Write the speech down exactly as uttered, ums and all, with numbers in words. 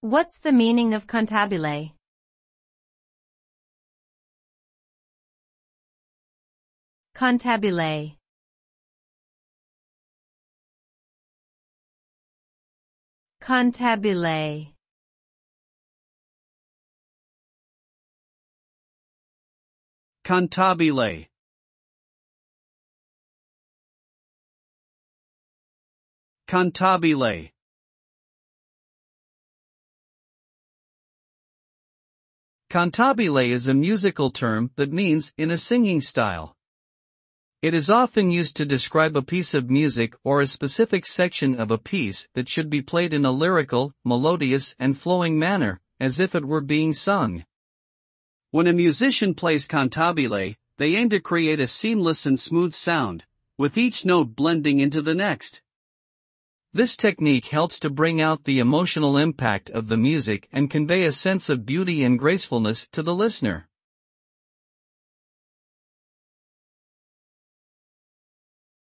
What's the meaning of cantabile? Cantabile. Cantabile. Cantabile. Cantabile. Cantabile is a musical term that means in a singing style. It is often used to describe a piece of music or a specific section of a piece that should be played in a lyrical, melodious, and flowing manner, as if it were being sung. When a musician plays cantabile, they aim to create a seamless and smooth sound, with each note blending into the next. This technique helps to bring out the emotional impact of the music and convey a sense of beauty and gracefulness to the listener.